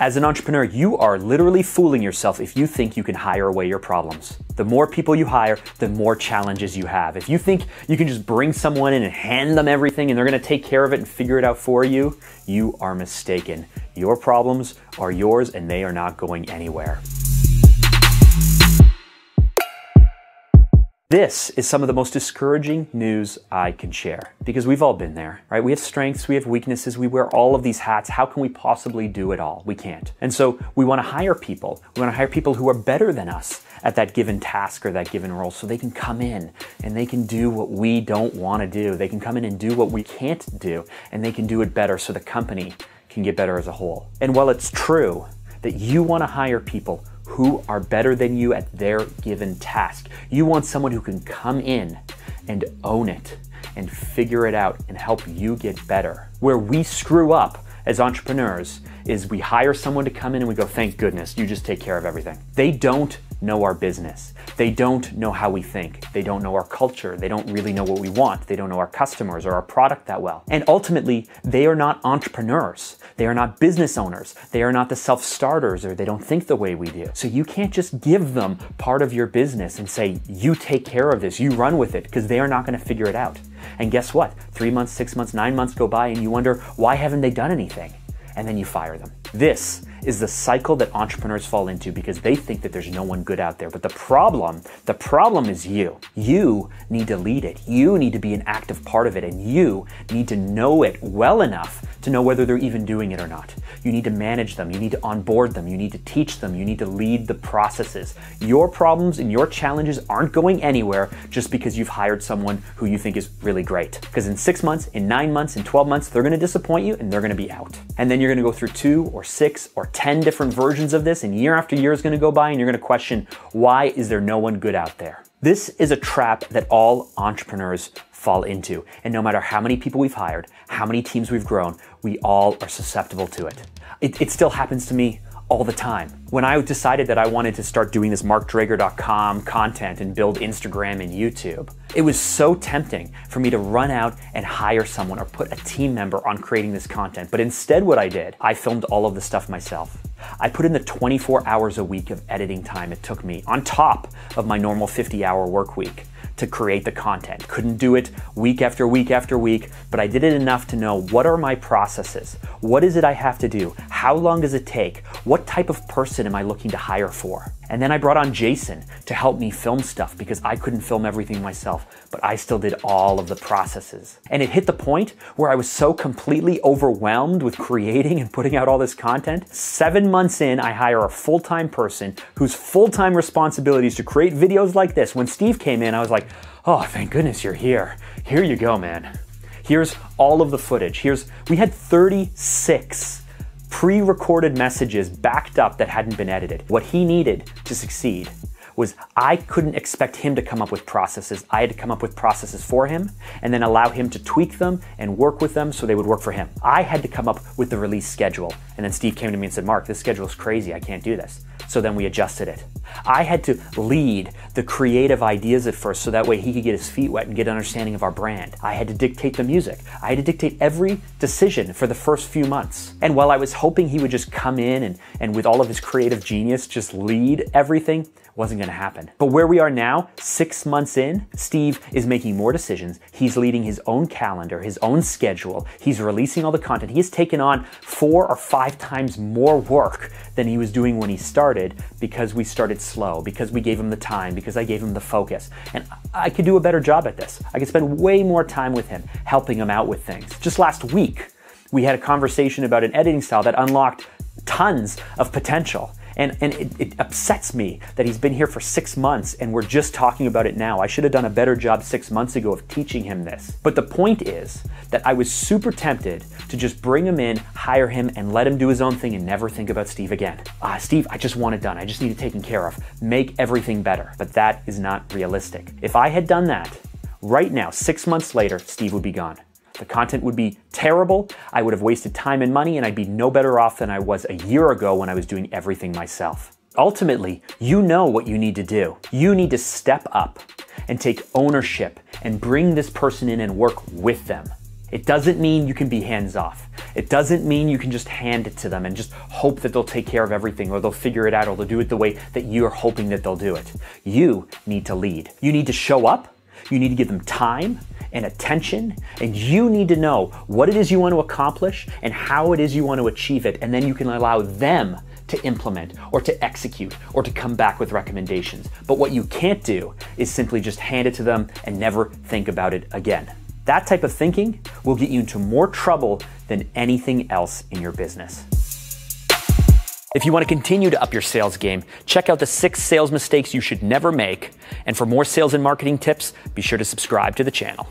As an entrepreneur, you are literally fooling yourself if you think you can hire away your problems. The more people you hire, the more challenges you have. If you think you can just bring someone in and hand them everything and they're gonna take care of it and figure it out for you, you are mistaken. Your problems are yours and they are not going anywhere. This is some of the most discouraging news I can share because we've all been there, right? We have strengths, we have weaknesses, we wear all of these hats. How can we possibly do it all? We can't. And so we want to hire people. We want to hire people who are better than us at that given task or that given role so they can come in and they can do what we don't want to do. They can come in and do what we can't do and they can do it better so the company can get better as a whole. And while it's true that you want to hire people who are better than you at their given task. You want someone who can come in and own it and figure it out and help you get better. Where we screw up as entrepreneurs is we hire someone to come in and we go, thank goodness, you just take care of everything. They don't know our business. They don't know how we think. They don't know our culture. They don't really know what we want. They don't know our customers or our product that well. And ultimately, they are not entrepreneurs. They are not business owners. They are not the self-starters, or they don't think the way we do. So you can't just give them part of your business and say, you take care of this, you run with it, because they are not going to figure it out. And guess what? 3 months, 6 months, 9 months go by and you wonder, why haven't they done anything? And then you fire them. This is the cycle that entrepreneurs fall into because they think that there's no one good out there. But the problem is you. You need to lead it. You need to be an active part of it. And you need to know it well enough to know whether they're even doing it or not. You need to manage them. You need to onboard them. You need to teach them. You need to lead the processes. Your problems and your challenges aren't going anywhere just because you've hired someone who you think is really great. Because in 6 months, in 9 months, in 12 months, they're going to disappoint you and they're going to be out. And then you're going to go through 2 or 6 or 10 different versions of this, and year after year is going to go by and you're going to question, why is there no one good out there? This is a trap that all entrepreneurs fall into. And no matter how many people we've hired, how many teams we've grown, we all are susceptible to it. It still happens to me all the time. When I decided that I wanted to start doing this markdrager.com content and build Instagram and YouTube, it was so tempting for me to run out and hire someone or put a team member on creating this content. But instead what I did, I filmed all of the stuff myself. I put in the 24 hours a week of editing time it took me on top of my normal 50-hour work week to create the content. Couldn't do it week after week after week, but I did it enough to know what are my processes? What is it I have to do? How long does it take? What type of person am I looking to hire for? And then I brought on Jason to help me film stuff because I couldn't film everything myself, but I still did all of the processes. And it hit the point where I was so completely overwhelmed with creating and putting out all this content. 7 months in, I hire a full-time person whose full-time responsibility is to create videos like this. When Steve came in, I was like, oh, thank goodness you're here. Here you go, man. Here's all of the footage. We had 36 pre-recorded messages backed up that hadn't been edited. What he needed to succeed was I couldn't expect him to come up with processes. I had to come up with processes for him and then allow him to tweak them and work with them so they would work for him. I had to come up with the release schedule. And then Steve came to me and said, Mark, this schedule is crazy. I can't do this. So then we adjusted it. I had to lead the creative ideas at first so that way he could get his feet wet and get an understanding of our brand. I had to dictate the music. I had to dictate every decision for the first few months. And while I was hoping he would just come in and with all of his creative genius just lead everything, wasn't gonna happen. But where we are now, 6 months in, Steve is making more decisions. He's leading his own calendar, his own schedule. He's releasing all the content. He has taken on 4 or 5 times more work than he was doing when he started because we started slow, because we gave him the time, because I gave him the focus. And I could do a better job at this. I could spend way more time with him, helping him out with things. Just last week, we had a conversation about an editing style that unlocked tons of potential. And it upsets me that he's been here for 6 months and we're just talking about it now. I should have done a better job 6 months ago of teaching him this. But the point is that I was super tempted to just bring him in, hire him, and let him do his own thing and never think about Steve again. Steve, I just want it done. I just need it taken care of. Make everything better. But that is not realistic. If I had done that, right now, 6 months later, Steve would be gone. The content would be terrible, I would have wasted time and money, and I'd be no better off than I was a year ago when I was doing everything myself. Ultimately, you know what you need to do. You need to step up and take ownership and bring this person in and work with them. It doesn't mean you can be hands-off. It doesn't mean you can just hand it to them and just hope that they'll take care of everything, or they'll figure it out, or they'll do it the way that you're hoping that they'll do it. You need to lead. You need to show up. You need to give them time and attention, and you need to know what it is you want to accomplish and how it is you want to achieve it, and then you can allow them to implement or to execute or to come back with recommendations. But what you can't do is simply just hand it to them and never think about it again. That type of thinking will get you into more trouble than anything else in your business. If you want to continue to up your sales game, check out the 6 sales mistakes you should never make. And for more sales and marketing tips, be sure to subscribe to the channel.